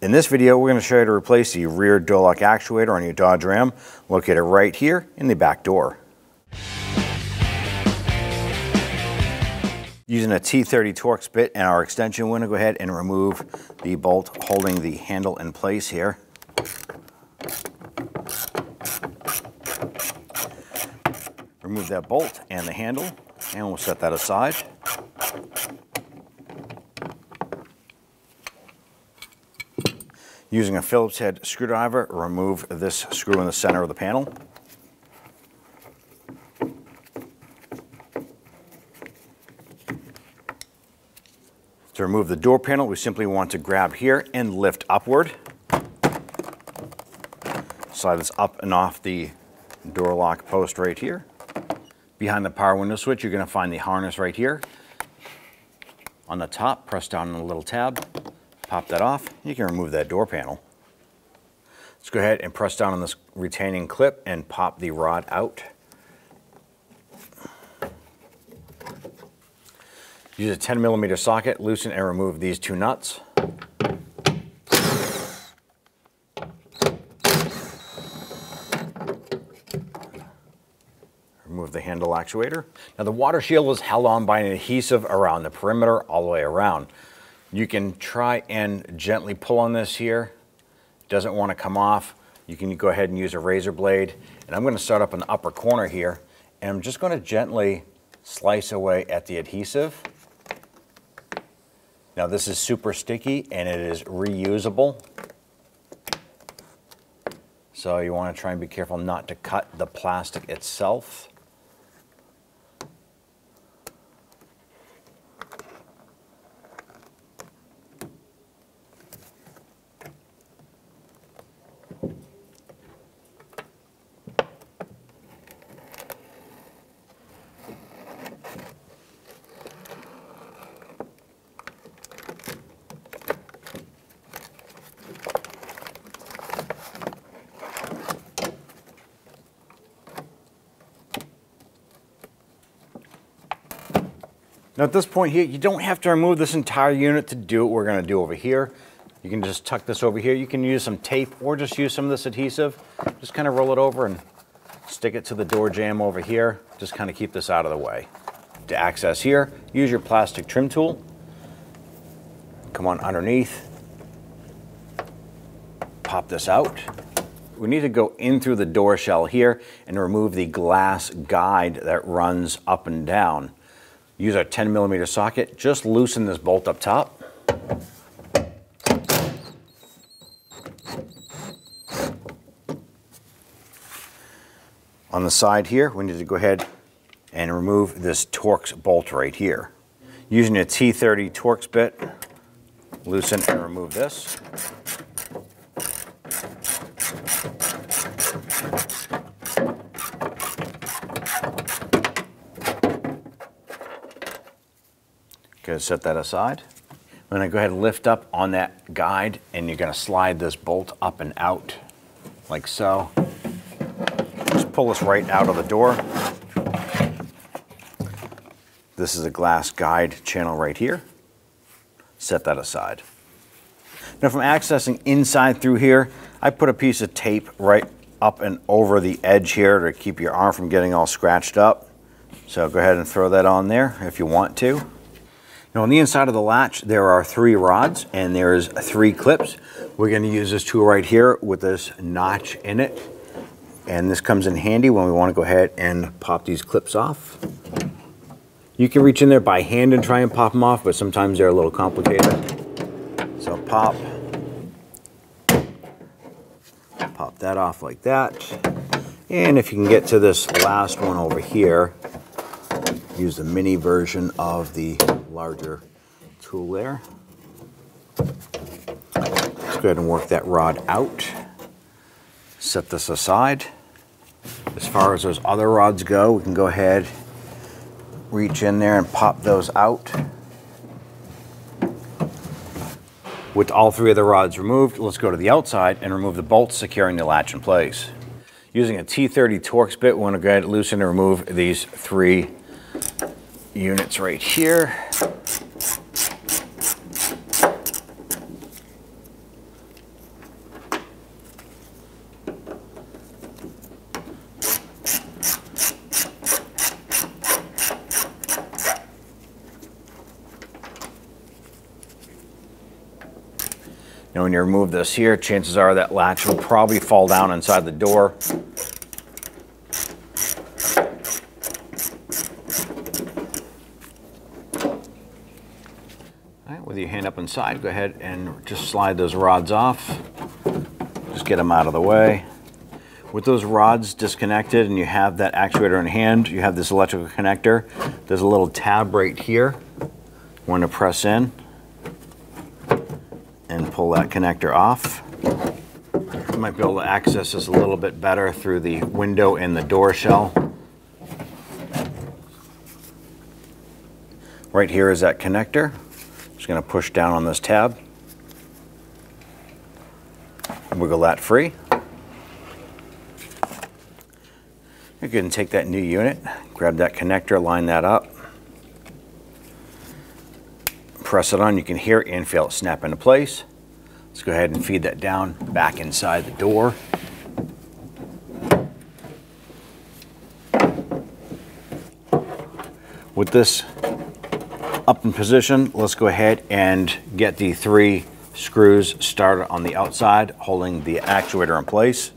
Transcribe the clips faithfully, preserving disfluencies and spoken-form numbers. In this video, we're going to show you how to replace the rear door lock actuator on your Dodge Ram, located right here in the back door. Using a T thirty Torx bit and our extension, we're going to go ahead and remove the bolt holding the handle in place here. Remove that bolt and the handle, and we'll set that aside. Using a Phillips head screwdriver, remove this screw in the center of the panel. To remove the door panel, we simply want to grab here and lift upward. Slide this up and off the door lock post right here. Behind the power window switch, you're going to find the harness right here. On the top, press down on the little tab. Pop that off, you can remove that door panel. Let's go ahead and press down on this retaining clip and pop the rod out. Use a ten millimeter socket, loosen and remove these two nuts. Remove the handle actuator. Now the water shield was held on by an adhesive around the perimeter all the way around. You can try and gently pull on this here. It doesn't want to come off. You can go ahead and use a razor blade. And I'm going to start up in the upper corner here. And I'm just going to gently slice away at the adhesive. Now this is super sticky and it is reusable. So you want to try and be careful not to cut the plastic itself. Now at this point here, you don't have to remove this entire unit to do what we're gonna do over here. You can just tuck this over here. You can use some tape or just use some of this adhesive. Just kind of roll it over and stick it to the door jamb over here. Just kind of keep this out of the way. To access here, use your plastic trim tool. Come on underneath. Pop this out. We need to go in through the door shell here and remove the glass guide that runs up and down. Use our ten millimeter socket, just loosen this bolt up top. On the side here, we need to go ahead and remove this Torx bolt right here. Using a T thirty Torx bit, loosen and remove this. Gonna set that aside. I'm gonna go ahead and lift up on that guide and you're gonna slide this bolt up and out like so. Just pull this right out of the door. This is a glass guide channel right here. Set that aside. Now from accessing inside through here, I put a piece of tape right up and over the edge here to keep your arm from getting all scratched up. So go ahead and throw that on there if you want to. Now on the inside of the latch, there are three rods and there's three clips. We're gonna use this tool right here with this notch in it. And this comes in handy when we wanna go ahead and pop these clips off. You can reach in there by hand and try and pop them off, but sometimes they're a little complicated. So pop. Pop that off like that. And if you can get to this last one over here, use the mini version of the larger tool there. Let's go ahead and work that rod out. Set this aside. As far as those other rods go, we can go ahead, reach in there and pop those out. With all three of the rods removed, let's go to the outside and remove the bolts securing the latch in place. Using a T thirty Torx bit, we want to go ahead and loosen and remove these three units right here. Now when you remove this here, chances are that latch will probably fall down inside the door. All right, with your hand up inside, go ahead and just slide those rods off. Just get them out of the way. With those rods disconnected and you have that actuator in hand, you have this electrical connector. There's a little tab right here. We're going to press in and pull that connector off. You might be able to access this a little bit better through the window and the door shell. Right here is that connector. I'm just going to push down on this tab. Wiggle that free. You can take that new unit, grab that connector, line that up, press it on. You can hear and feel it snap into place. Let's go ahead and feed that down back inside the door. With this up in position, let's go ahead and get the three screws started on the outside, holding the actuator in place.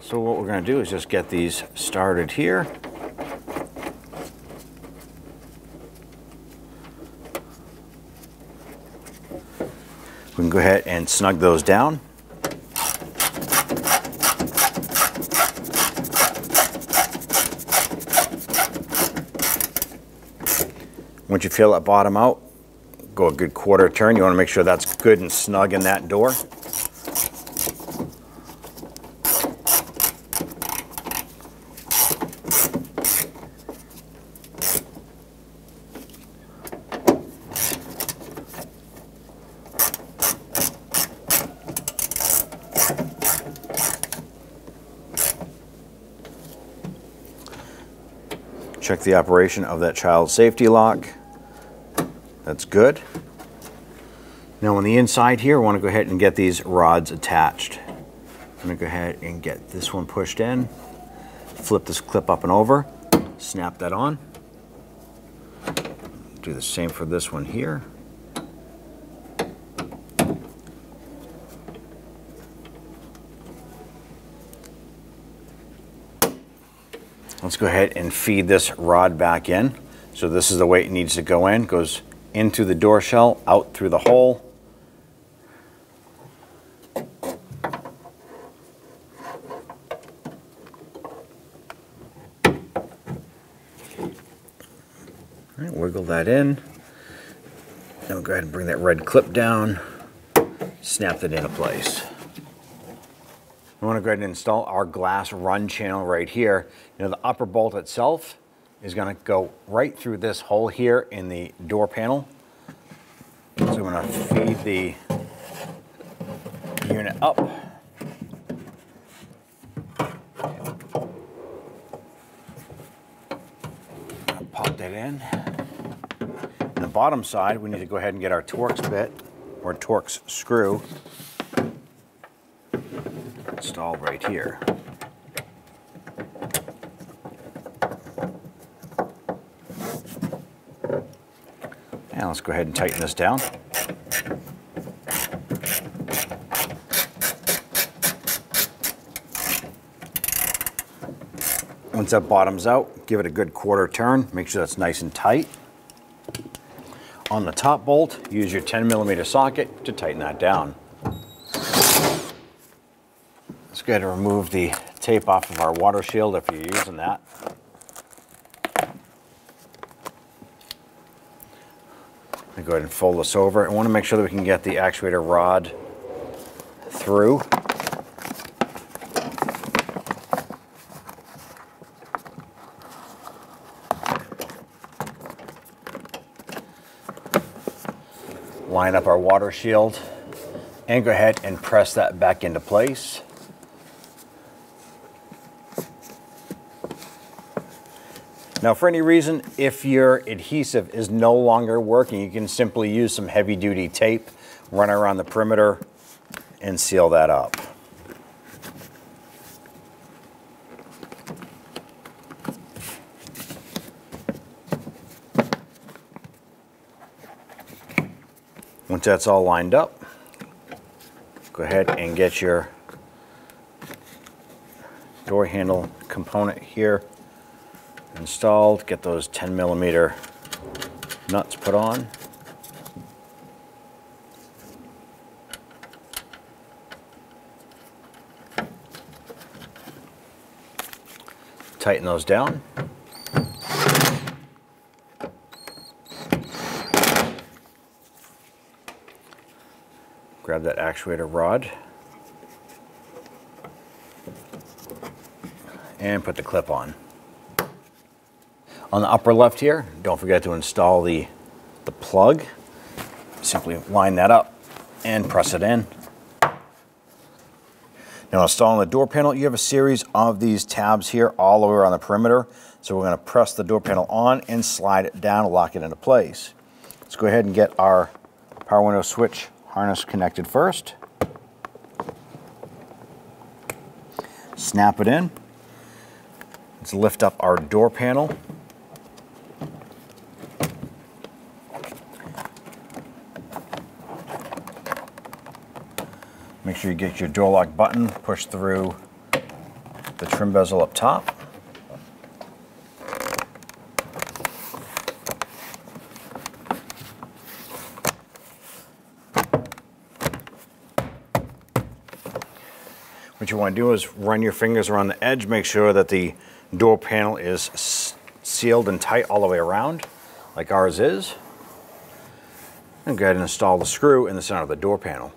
So what we're going to do is just get these started here. We can go ahead and snug those down. Once you feel that bottom out, go a good quarter turn. You want to make sure that's good and snug in that door. Check the operation of that child safety lock. That's good. Now on the inside here, I want to go ahead and get these rods attached. I'm going to go ahead and get this one pushed in, flip this clip up and over, snap that on. Do the same for this one here. Let's go ahead and feed this rod back in. So this is the way it needs to go in. Goes into the door shell, out through the hole. All right, wiggle that in. Now we'll go ahead and bring that red clip down, snap that into place. We want to go ahead and install our glass run channel right here. You know, the upper bolt itself is going to go right through this hole here in the door panel. So I'm going to feed the unit up. Pop that in. On the bottom side, we need to go ahead and get our Torx bit or Torx screw. Install right here. Now let's go ahead and tighten this down. Once that bottoms out, give it a good quarter turn. Make sure that's nice and tight. On the top bolt, use your ten millimeter socket to tighten that down. Go ahead and remove the tape off of our water shield if you're using that. I'm going to go ahead and fold this over. I want to make sure that we can get the actuator rod through. Line up our water shield and go ahead and press that back into place. Now, for any reason, if your adhesive is no longer working, you can simply use some heavy-duty tape, run around the perimeter, and seal that up. Once that's all lined up, go ahead and get your door handle component here installed. Get those ten millimeter nuts put on. Tighten those down. Grab that actuator rod and put the clip on. On the upper left here, don't forget to install the, the plug. Simply line that up and press it in. Now installing the door panel, you have a series of these tabs here all over on the perimeter. So we're going to press the door panel on and slide it down to lock it into place. Let's go ahead and get our power window switch harness connected first. Snap it in. Let's lift up our door panel. Make sure you get your door lock button, push through the trim bezel up top. What you want to do is run your fingers around the edge, make sure that the door panel is sealed and tight all the way around, like ours is. And go ahead and install the screw in the center of the door panel.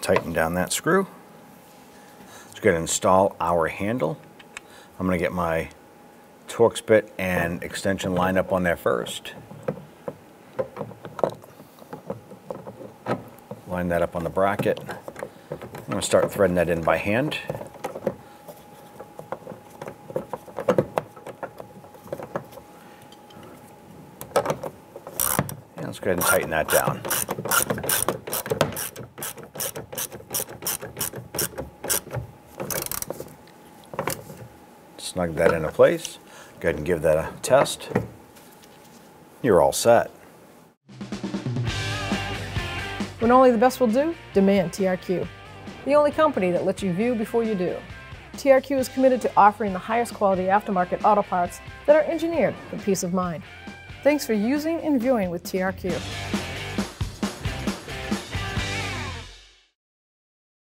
Tighten down that screw. Let's go ahead and install our handle. I'm going to get my Torx bit and extension lined up on there first. Line that up on the bracket. I'm going to start threading that in by hand. And let's go ahead and tighten that down. Snug that into place. Go ahead and give that a test. You're all set. When only the best will do, demand T R Q. The only company that lets you view before you do. T R Q is committed to offering the highest quality aftermarket auto parts that are engineered for peace of mind. Thanks for using and viewing with T R Q.